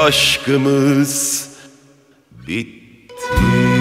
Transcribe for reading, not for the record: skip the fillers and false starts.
Aşkımız bitti.